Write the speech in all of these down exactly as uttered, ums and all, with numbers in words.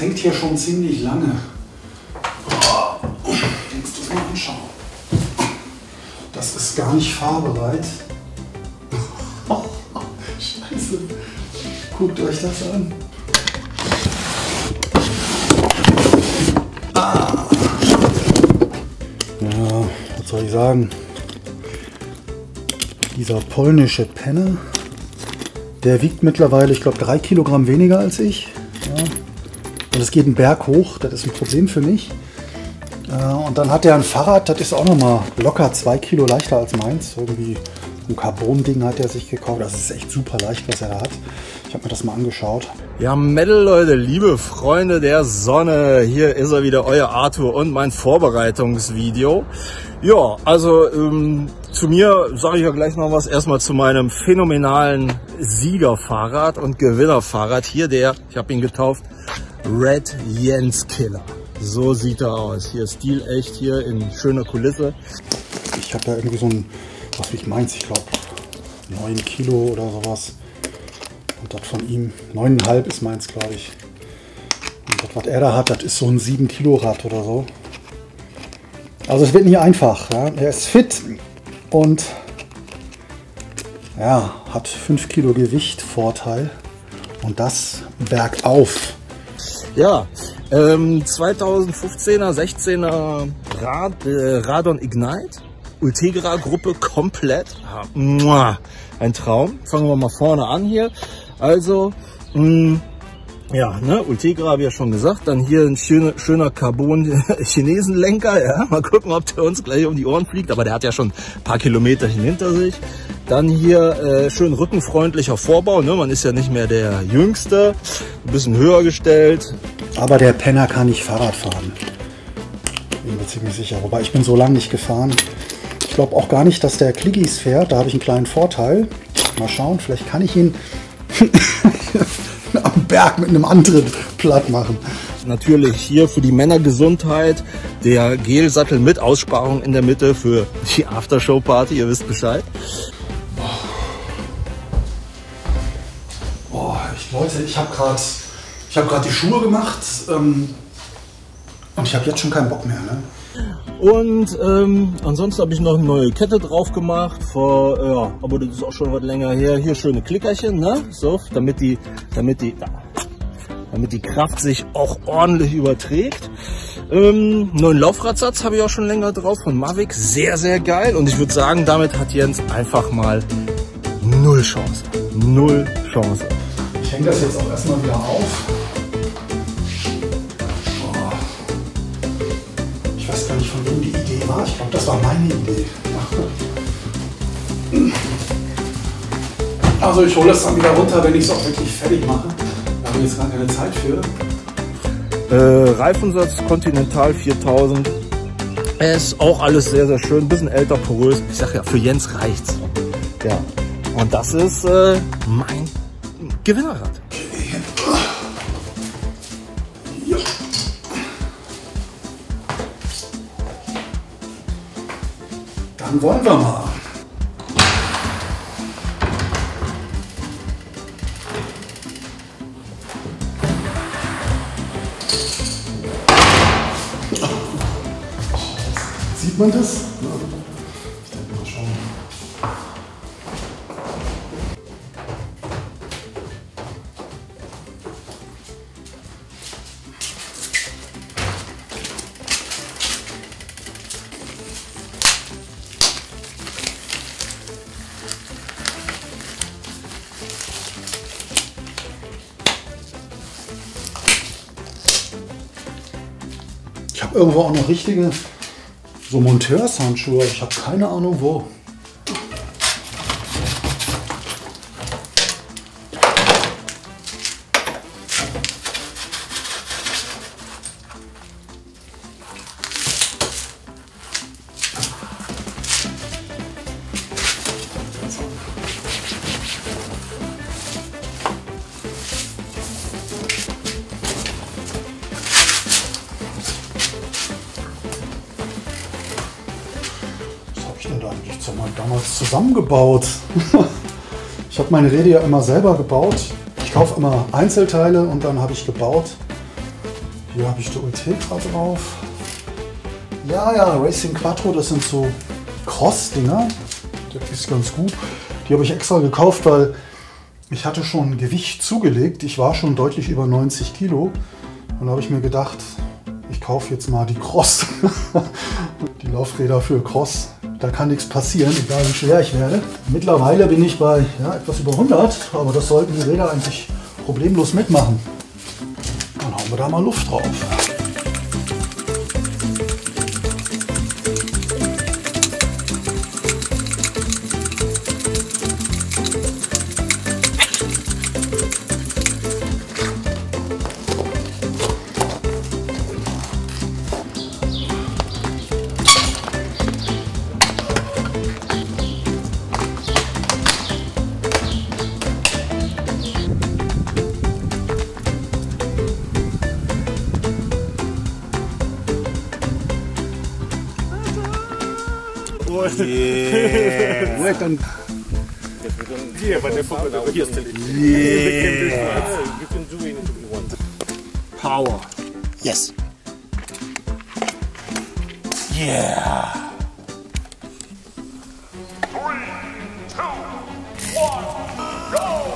das hängt hier schon ziemlich lange. Ich muss das mal anschauen. Das ist gar nicht fahrbereit. Scheiße. Guckt euch das an. Ah. Ja, was soll ich sagen? Dieser polnische Penner, der wiegt mittlerweile, ich glaube, drei Kilogramm weniger als ich. Ja. Und es geht einen Berg hoch, das ist ein Problem für mich. Und dann hat er ein Fahrrad, das ist auch nochmal locker zwei Kilo leichter als meins. Irgendwie ein Carbon-Ding hat er sich gekauft. Das ist echt super leicht, was er da hat. Ich habe mir das mal angeschaut. Ja, Mädel, Leute, liebe Freunde der Sonne. Hier ist er wieder, euer Arthur und mein Vorbereitungsvideo. Ja, also ähm, zu mir sage ich ja gleich noch was. Erstmal zu meinem phänomenalen Siegerfahrrad und Gewinnerfahrrad. Hier der, ich habe ihn getauft, Red Jens Killer. So sieht er aus. Hier stilecht, hier in schöner Kulisse. Ich habe da irgendwie so ein, was ich meins, ich glaube neun Kilo oder sowas. Und das von ihm, neun Komma fünf ist meins, glaube ich. Und das, was er da hat, das ist so ein sieben Kilo Rad oder so. Also es wird nicht einfach. Ja? Er ist fit und ja, hat fünf Kilo Gewicht Vorteil. Und das bergauf. Ja. Ähm, zweitausendfünfzehner, sechzehner Rad, äh, Radon Ignite, Ultegra Gruppe komplett, ah, muah, ein Traum. Fangen wir mal vorne an hier, also mh, ja, ne, Ultegra habe ich ja schon gesagt, dann hier ein schöner, schöner Carbon-Chinesen-Lenker, ja, mal gucken, ob der uns gleich um die Ohren fliegt, aber der hat ja schon ein paar Kilometerchen hinter sich. Dann hier äh, schön rückenfreundlicher Vorbau, ne? Man ist ja nicht mehr der Jüngste, ein bisschen höher gestellt. Aber der Penner kann nicht Fahrrad fahren, bin mir ziemlich sicher, wobei ich bin so lange nicht gefahren. Ich glaube auch gar nicht, dass der Kliggis fährt, da habe ich einen kleinen Vorteil. Mal schauen, vielleicht kann ich ihn am Berg mit einem Antritt platt machen. Natürlich hier für die Männergesundheit der Gelsattel mit Aussparung in der Mitte für die Aftershow-Party, ihr wisst Bescheid. Leute, ich habe gerade hab die Schuhe gemacht ähm, und ich habe jetzt schon keinen Bock mehr. Ne? Und ähm, ansonsten habe ich noch eine neue Kette drauf gemacht, vor, ja, aber das ist auch schon was länger her. Hier schöne Klickerchen, ne? So, damit, die, damit, die, damit die Kraft sich auch ordentlich überträgt. Ähm, neuen Laufradsatz habe ich auch schon länger drauf von Mavic, sehr, sehr geil. Und ich würde sagen, damit hat Jens einfach mal null Chance. Null Chance. Ich hänge das jetzt auch erstmal wieder auf. Oh. Ich weiß gar nicht, von wem die Idee war. Ich glaube, das war meine Idee. Ach. Also ich hole das dann wieder runter, wenn ich es auch wirklich fertig mache. Da habe ich jetzt gar keine Zeit für. Äh, Reifensatz Continental viertausend. Ist auch alles sehr, sehr schön. Ein bisschen älter, porös. Ich sage ja, für Jens reicht's. Ja. Und das ist äh, mein Gewinnerrad. Ja. Dann wollen wir mal. Sieht man das? Ich habe irgendwo auch noch richtige so Monteurshandschuhe, ich habe keine Ahnung wo. Damals zusammengebaut. Ich habe meine Räder ja immer selber gebaut. Ich kaufe immer Einzelteile und dann habe ich gebaut. Hier habe ich die Ultegra drauf. Ja, ja, Racing Quattro, das sind so Cross-Dinger. Das ist ganz gut. Die habe ich extra gekauft, weil ich hatte schon Gewicht zugelegt. Ich war schon deutlich über neunzig Kilo. Und da habe ich mir gedacht, ich kaufe jetzt mal die Cross. Die Laufräder für Cross. Da kann nichts passieren, egal wie schwer ich werde. Mittlerweile bin ich bei ja, etwas über hundert, aber das sollten die Räder eigentlich problemlos mitmachen. Dann hauen wir da mal Luft drauf. Yeah. We're done. Yes, we don't. Yeah, but they forgot that we still. Yeah. You can do anything you want. Power. Yes. Yeah. Three, two, one, go.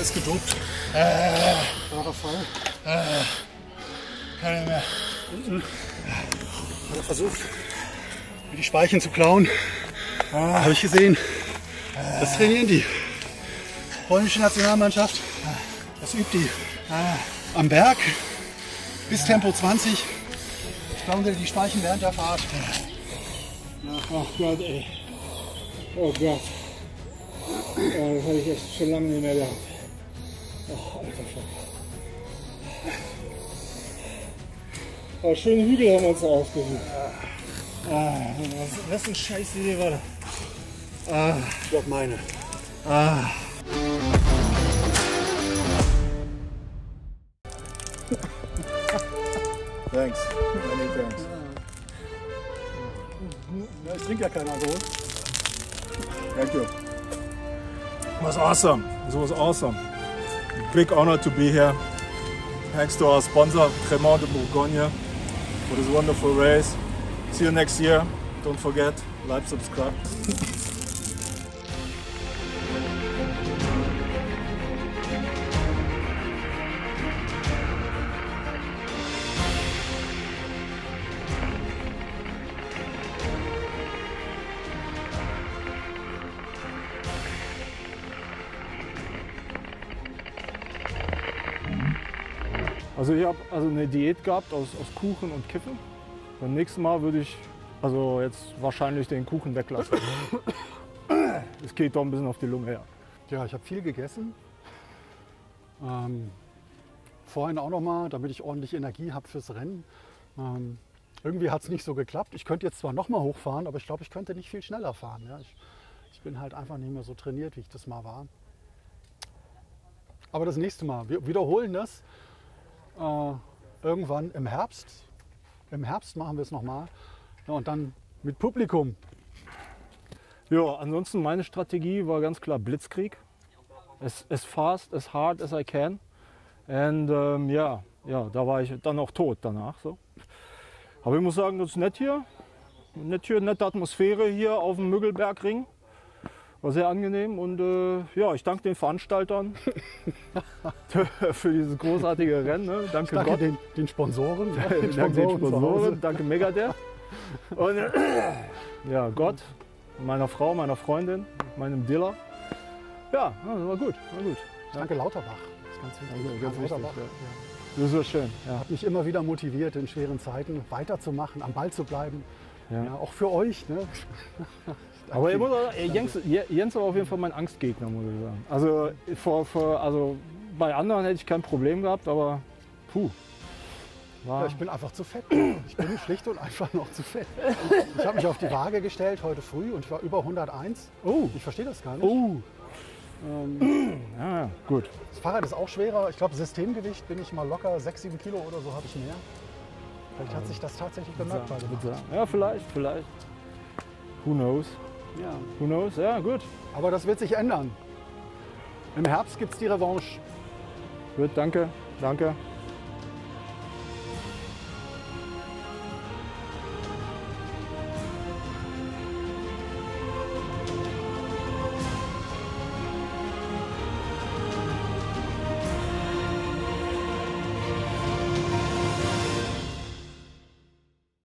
Ist gedopt. Äh, klarer Fall. Äh, keine mehr. Unten. Hat er versucht, mir die Speichen zu klauen. Ah, habe ich gesehen. Äh, das trainieren die. Polnische Nationalmannschaft. Das übt die. Äh, am Berg. Bis Tempo zwanzig. Ich glaube, die Speichen während der Fahrt. Oh Gott, ey. Oh Gott. Oh, das habe ich echt schon lange nicht mehr gehabt. Oh, alter Scheiße. Oh, schöne Hügel haben wir uns da ausgesucht. Ah, was für eine scheiß Idee war das? Ah, ich glaube meine. Ah. Thanks. Many thanks. Ja, ich trinke ja keinen Alkohol. Thank you. It was awesome. It was awesome. Big honor to be here. Thanks to our sponsor, Tremont de Bourgogne, for this wonderful race. See you next year. Don't forget, like, subscribe. Also ich habe also eine Diät gehabt aus, aus Kuchen und Kiffen. Beim nächsten Mal würde ich also jetzt wahrscheinlich den Kuchen weglassen. Es geht doch ein bisschen auf die Lunge her. Ja. ja, ich habe viel gegessen. Ähm, vorhin auch noch mal, damit ich ordentlich Energie habe fürs Rennen. Ähm, irgendwie hat es nicht so geklappt. Ich könnte jetzt zwar noch mal hochfahren, aber ich glaube, ich könnte nicht viel schneller fahren. Ja. Ich, ich bin halt einfach nicht mehr so trainiert, wie ich das mal war. Aber das nächste Mal, wir wiederholen das. Uh, irgendwann im Herbst. Im Herbst machen wir es nochmal. Ja, und dann mit Publikum. Ja, ansonsten meine Strategie war ganz klar Blitzkrieg. As, as fast, as hard as I can. Und ja, um, yeah, yeah, da war ich dann auch tot danach. So. Aber ich muss sagen, das ist nett hier. Nett hier, nette Atmosphäre hier auf dem Müggelbergring. War sehr angenehm und äh, ja, ich danke den Veranstaltern für dieses großartige Rennen. Ne? Danke, danke Gott. Den, den Sponsoren. Ja, den danke Sponsoren, den Sponsoren, danke Megadev. Und äh, ja, Gott, meiner Frau, meiner Freundin, meinem Dealer. Ja, war gut, war gut. Danke Lauterbach, das ist ganz wichtig. Also, ganz wichtig Lauterbach. Ja. Ja. Das ist so schön. Ja. Hat mich immer wieder motiviert, in schweren Zeiten weiterzumachen, am Ball zu bleiben. Ja. Ja, auch für euch. Ne? Aber muss auch, Jens, Jens war auf jeden Fall mein Angstgegner, muss ich sagen. Also, vor, vor, also bei anderen hätte ich kein Problem gehabt, aber puh. Ja, ich bin einfach zu fett. Ich bin schlicht und einfach noch zu fett. Ich habe mich auf die Waage gestellt heute früh und ich war über hunderteins. Oh. Ich verstehe das gar nicht. Oh. Ähm, ja, gut. Das Fahrrad ist auch schwerer. Ich glaube, Systemgewicht bin ich mal locker sechs, sieben Kilo oder so habe ich mehr. Vielleicht hat sich das tatsächlich bemerkbar gemacht. Ja, vielleicht, vielleicht. Who knows? Ja. Who knows? Ja, gut. Aber das wird sich ändern. Im Herbst gibt es die Revanche. Gut, danke, danke.